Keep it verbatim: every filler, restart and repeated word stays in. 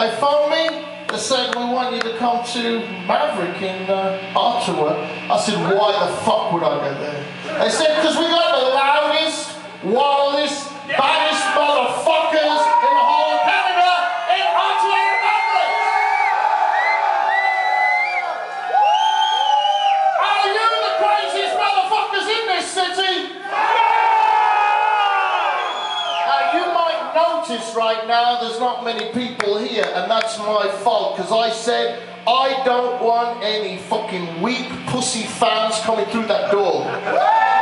They phoned me, they said, we want you to come to Maverick in uh, Ottawa. I said, why the fuck would I go there? They said, because we got the loudest, wildest, baddest motherfuckers in the whole of Canada in Ottawa and Maverick. Are you the craziest motherfuckers in this city? Notice right now there's not many people here, and that's my fault, because I said I don't want any fucking weak pussy fans coming through that door.